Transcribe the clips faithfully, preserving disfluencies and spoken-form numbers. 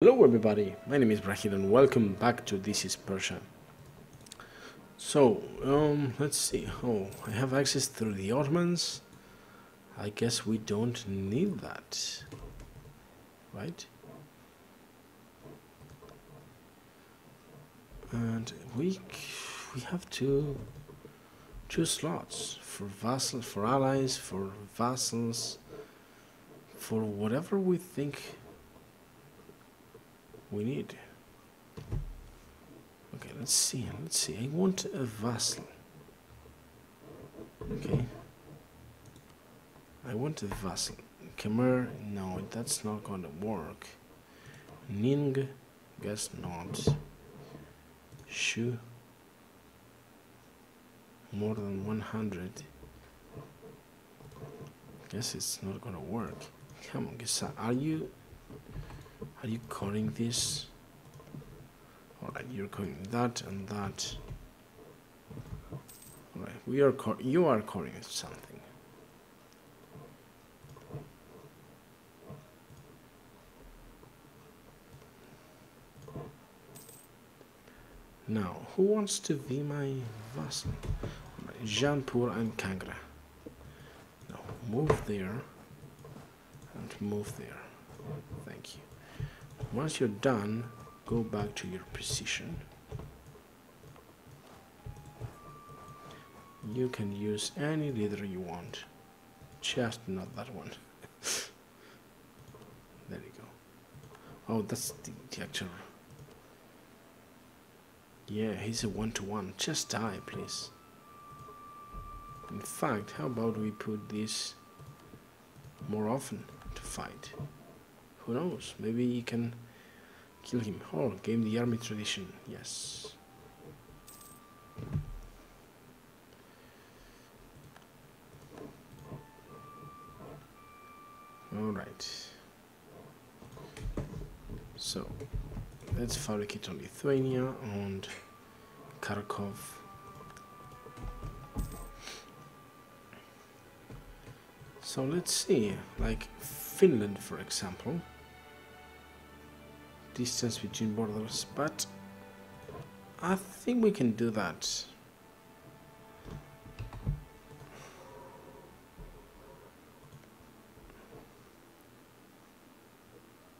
Hello everybody, my name is Brahir and welcome back to This is Persia. So, um, let's see, oh, I have access through the Ottomans. I guess we don't need that, right? And we we have two, two slots for vassal, for allies, for vassals, for whatever we think we need. Okay, let's see, let's see. I want a vassal. Okay. I want a vassal. Kemer, no, that's not going to work. Ning, guess not. Shu, more than one hundred. Guess it's not going to work. Come on, guess are you... Are you calling this? Alright, you're calling that and that. Alright, we are call you are calling it something. Now, who wants to be my vassal? Right, Jean-Paul and Kangra. Now, move there and move there. Thank you. Once you're done, go back to your position. You can use any leader you want, just not that one. There you go. Oh, that's the, the actual. Yeah, he's a one-to-one. Just die, please. In fact, how about we put this more often to fight? Who knows? Maybe you can kill him. Oh, gain the army tradition. Yes. Alright. So, let's fabricate on Lithuania and Kharkov. So, let's see. Like, Finland, for example. Distance between borders, but I think we can do that.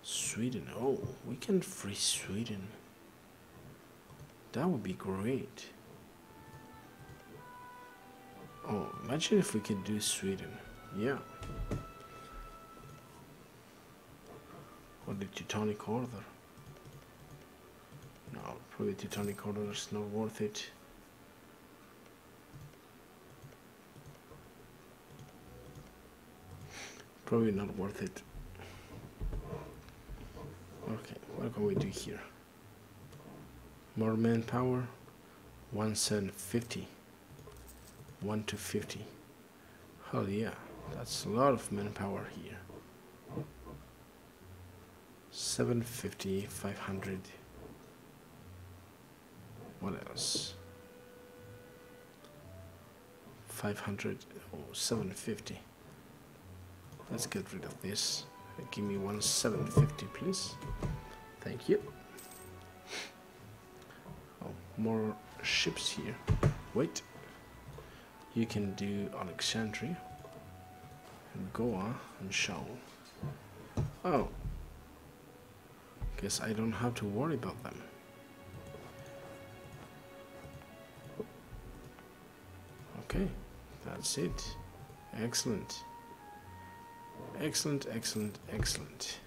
Sweden, oh, we can free Sweden. That would be great. Oh, imagine if we could do Sweden. Yeah. Or the Teutonic Order. No, probably Teutonic Order is not worth it. Probably not worth it. Okay, what can we do here? More manpower. one seven fifty. one to fifty. Hell yeah, that's a lot of manpower here. seven fifty, five hundred. What else? five hundred or oh, seven fifty. Let's get rid of this. Give me one seven fifty, please. Thank you. Oh, more ships here. Wait. You can do Alexandria and Goa and Shaul. Oh. Guess I don't have to worry about them. Okay, that's it. Excellent. Excellent, excellent, excellent.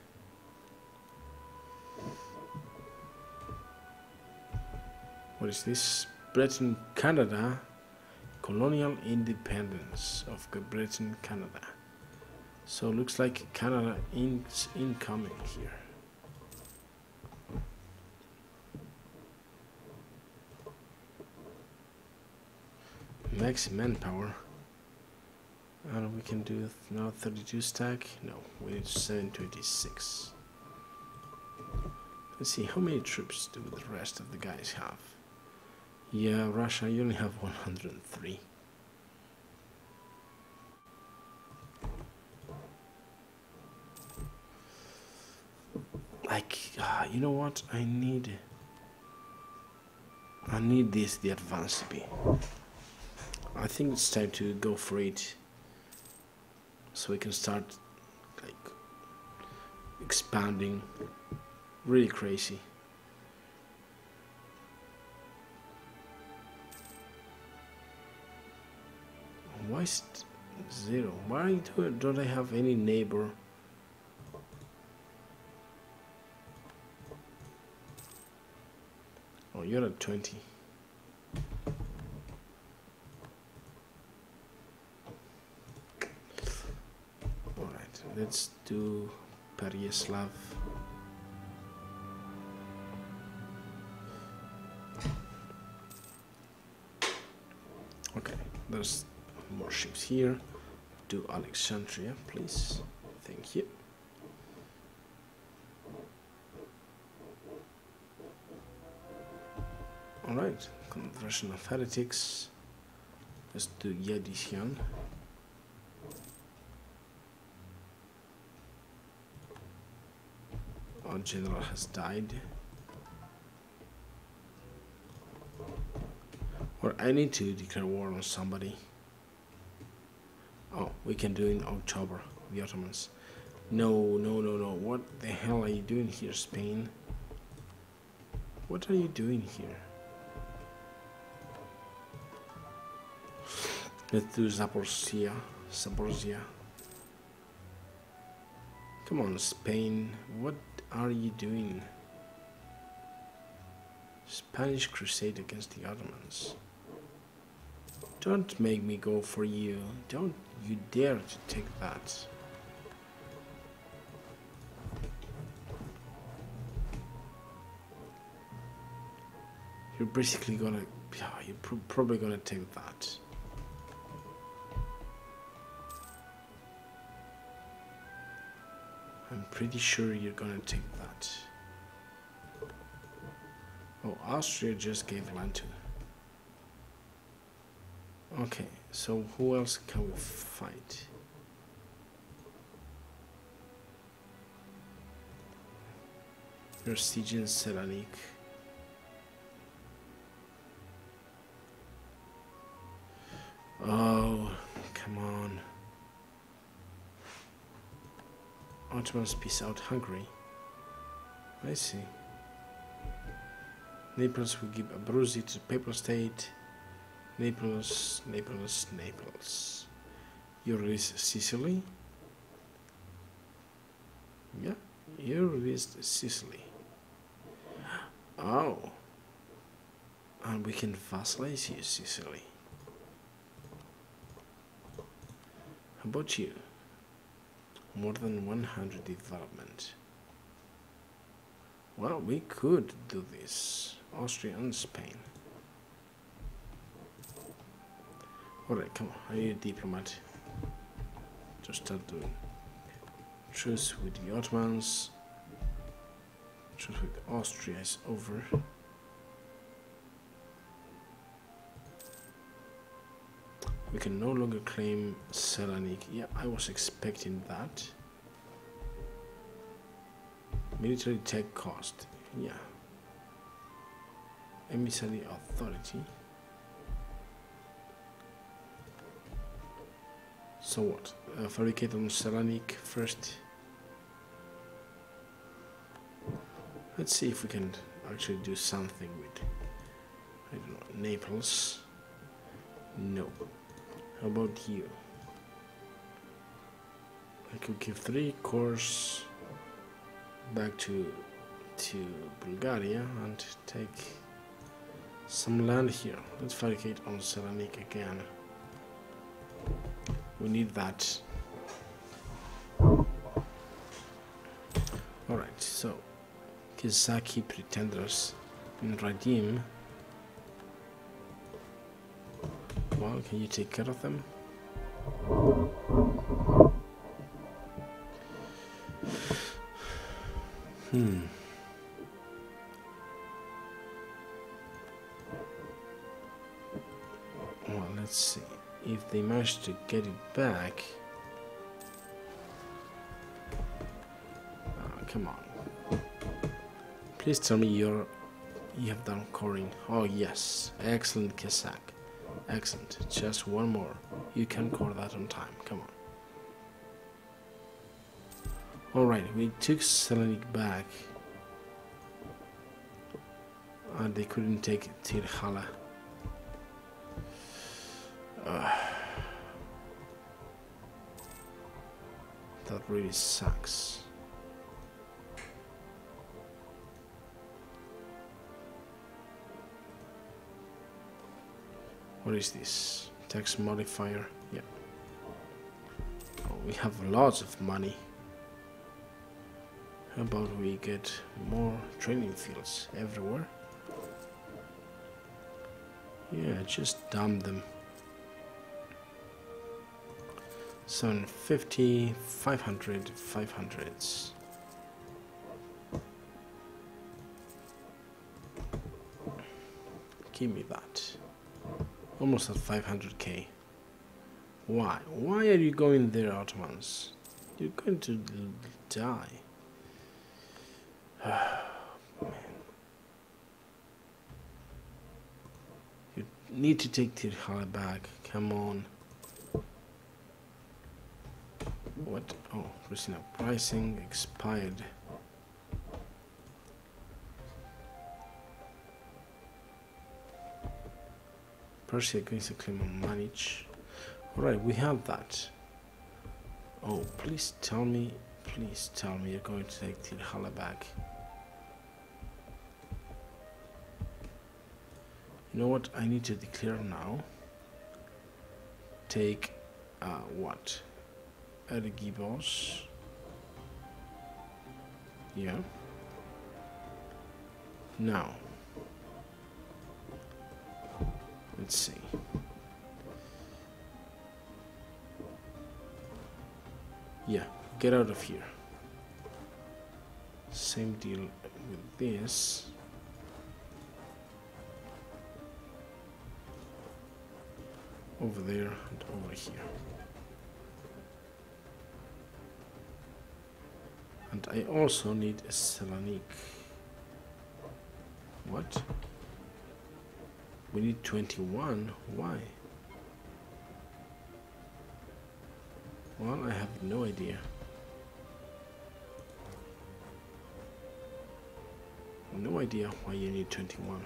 What is this? Britain, Canada. Colonial independence of Britain, Canada. So looks like Canada is incoming here. Max manpower, and we can do now thirty-two stack. No, we need seven twenty-six. Let's see, how many troops do the rest of the guys have? Yeah, Russia, you only have one hundred three. Like, ah, you know what? I need... I need this, the advanced B. I think it's time to go for it. So we can start, like, expanding. Really crazy. Why is it zero? Why do, don't I have any neighbor? Oh, you're at twenty. All right, let's do Pariaslav. Okay, there's more ships here. Do Alexandria, please. Thank you. Alright, conversion of heretics. Let's do Yedishyan. Our general has died. Or I need to declare war on somebody. Oh, we can do it in October, the Ottomans. No, no, no, no. What the hell are you doing here, Spain? What are you doing here? Let's do Zaporozhia. Zaporozhia. Come on, Spain. What are you doing? Spanish crusade against the Ottomans. Don't make me go for you. Don't you dare to take that. You're basically gonna... Yeah, you're pr probably gonna take that. I'm pretty sure you're gonna take that. Oh, Austria just gave land to. Okay, so who else can we fight? Erzsijin, Selanik. Oh, come on. Ottomans peace out Hungary. I see. Naples will give Abruzzi to the Papal State. Naples, Naples, Naples. You released Sicily? Yeah, you released Sicily. Oh. And we can vassalize you, Sicily. How about you? More than one hundred development. Well, we could do this. Austria and Spain. Alright, come on. I need a diplomat. Just start doing. Truce with the Ottomans. Truce with Austria is over. We can no longer claim Selanik. Yeah, I was expecting that. Military tech cost. Yeah. Emissary authority. So what? Uh, fabricate on Selanik first. Let's see if we can actually do something with, I don't know, Naples. No. How about you? I could give three cores back to to Bulgaria and take some land here. Let's fabricate on Selanik again. We need that. Alright, so Kizaki pretenders in Radim. Well, can you take care of them? Hmm. Well, let's see. If they manage to get it back... Oh, come on. Please tell me you're, you have done coring. Oh yes, excellent Cossack. Excellent. Just one more. You can core that on time. Come on. Alright, we took Selanik back. And they couldn't take Tirhala. Uh, that really sucks. What is this? Tax modifier. Yeah. Oh, we have lots of money. How about we get more training fields everywhere? Yeah, just dump them. seven fifty, five hundred, five hundreds. Give me that. Almost at five hundred K. Why? Why are you going there, Ottomans? You're going to die. Man. You need to take Tirhala back. Come on. What? Oh, Christina. Pricing expired. Persia against the claim on manage. Alright, we have that. Oh, please tell me, please tell me you're going to take Tirhala back. You know what I need to declare now? Take, uh, what? Ergibos. Yeah. Now. Let's see. Yeah, get out of here. Same deal with this. Over there and over here. And I also need a Selanik. What? We need twenty-one. Why? Well, I have no idea. No idea why you need twenty-one.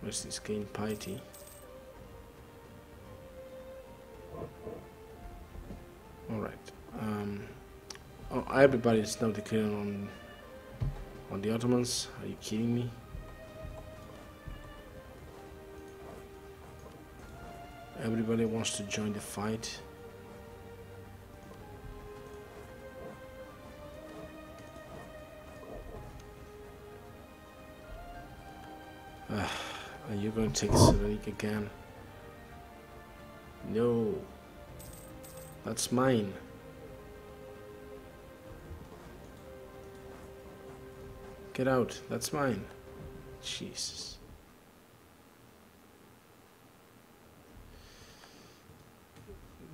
Where's this gain piety? All right. Um. Oh, everybody is now declaring on on the Ottomans. Are you kidding me? Everybody wants to join the fight. Uh, are you going to take Selanik again? No. That's mine. Get out. That's mine. Jesus.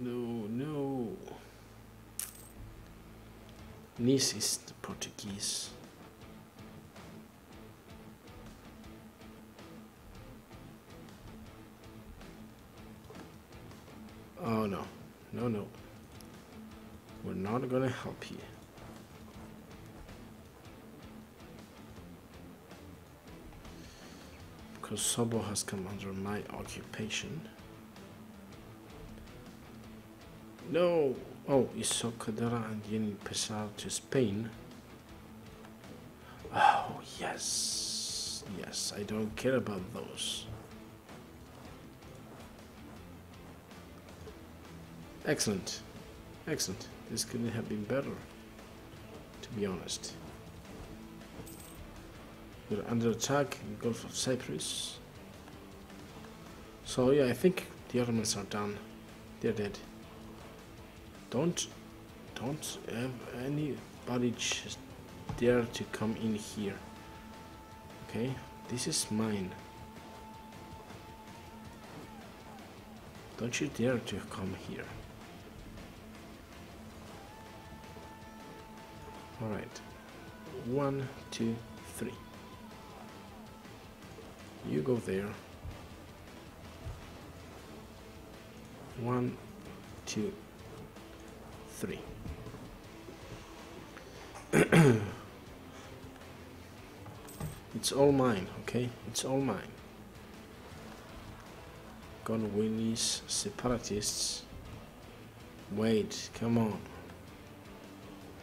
No, no. Nice is the Portuguese. Oh no, no, no. We're not gonna help you. Kosovo has come under my occupation. No! Oh, Iso Kadara and Yeni Pesar to Spain. Oh, yes. Yes, I don't care about those. Excellent. Excellent. This couldn't have been better, to be honest. We're under attack in the Gulf of Cyprus. So, yeah, I think the Ottomans are done. They're dead. Don't, don't have anybody just dare to come in here. Okay, this is mine. Don't you dare to come here. All right, One, two, three. You go there. One, two, three. It's all mine, okay? It's all mine. Conwinnies, separatists. Wait, come on.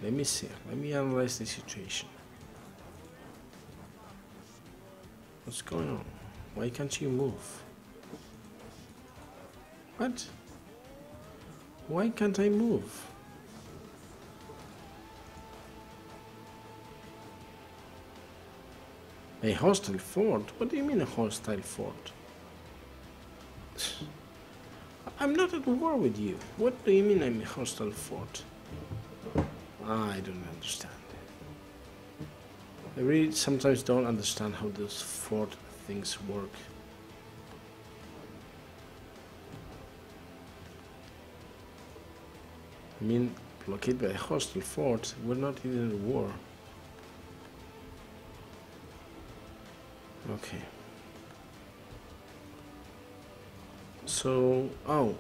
Let me see. Let me analyze the situation. What's going on? Why can't you move? What? Why can't I move? A hostile fort? What do you mean a hostile fort? I'm not at war with you. What do you mean I'm a hostile fort? I don't understand. I really sometimes don't understand how those fort things work. I mean, blockaded by a hostile fort, we're not even in war. Okay. So, oh,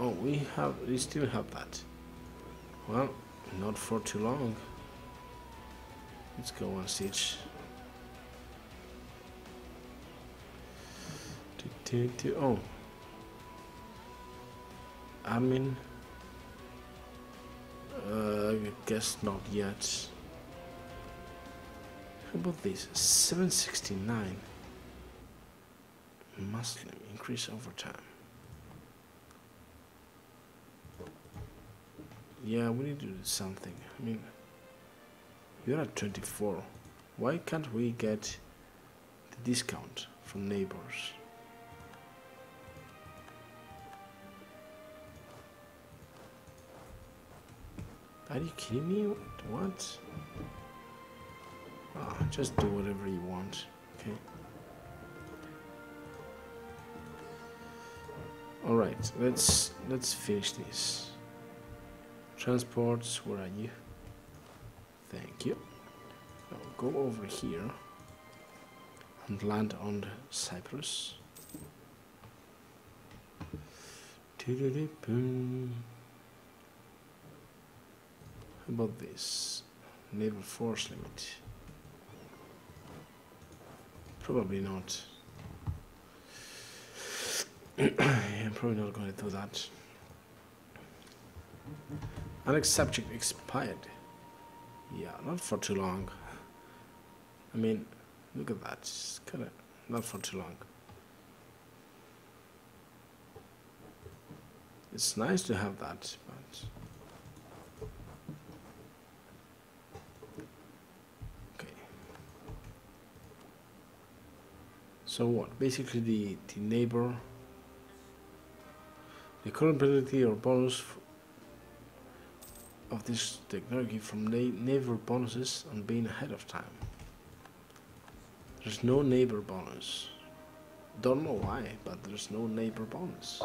oh, we have, we still have that. Well, not for too long. Let's go one siege. Do, do, do, oh, I mean, uh, I guess not yet. How about this? seven sixty-nine. Muslim increase over time. Yeah, we need to do something. I mean, you're at twenty-four. Why can't we get the discount from neighbors? Are you kidding me? What? Ah, just do whatever you want, okay? All right, let's let's finish this. Transports, where are you? Thank you. I'll go over here and land on Cyprus. How about this? Naval force limit. Probably not. I'm probably not going to do that. Annex subject expired. Yeah, not for too long. I mean, look at that. It's kinda not for too long. It's nice to have that, but okay. So what? Basically, the the neighbor. The current penalty or bonus of this technology from neighbor bonuses on being ahead of time. There's no neighbor bonus. Don't know why, but there's no neighbor bonus.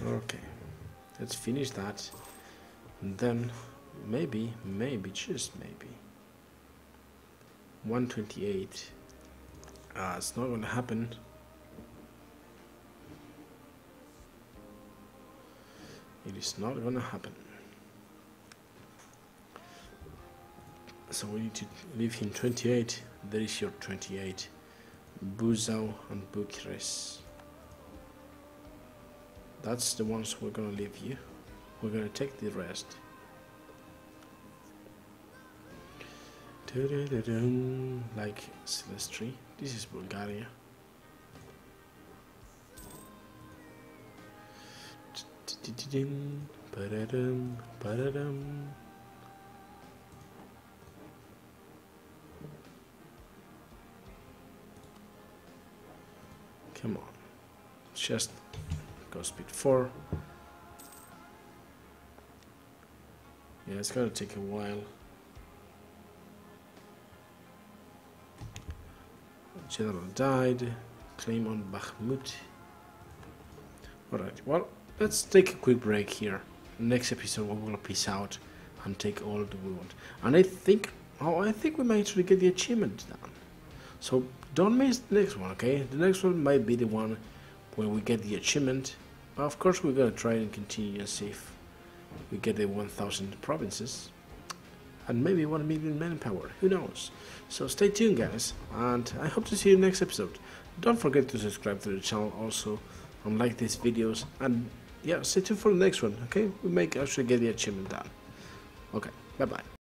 Okay, let's finish that. And then maybe, maybe, just maybe. one twenty-eight. Uh, it's not going to happen. It is not going to happen. So we need to leave him twenty-eight. There is your twenty-eight. Buzău and Bucharest. That's the ones we're going to leave you. We're going to take the rest. Like Silestri. This is Bulgaria. Come on. Just go speed four. Yeah, it's gonna take a while. General died. Claim on Bakhmut. Alright, well, let's take a quick break here. Next episode we're gonna peace out and take all that we want. And I think, oh, I think we might actually get the achievement done. So don't miss the next one, okay? The next one might be the one where we get the achievement. Of course, we're gonna try and continue and see if we get the one thousand provinces. And maybe one million manpower, who knows? So stay tuned, guys, and I hope to see you next episode. Don't forget to subscribe to the channel also, and like these videos, and yeah, stay tuned for the next one, okay? We may actually get the achievement done. Okay, bye-bye.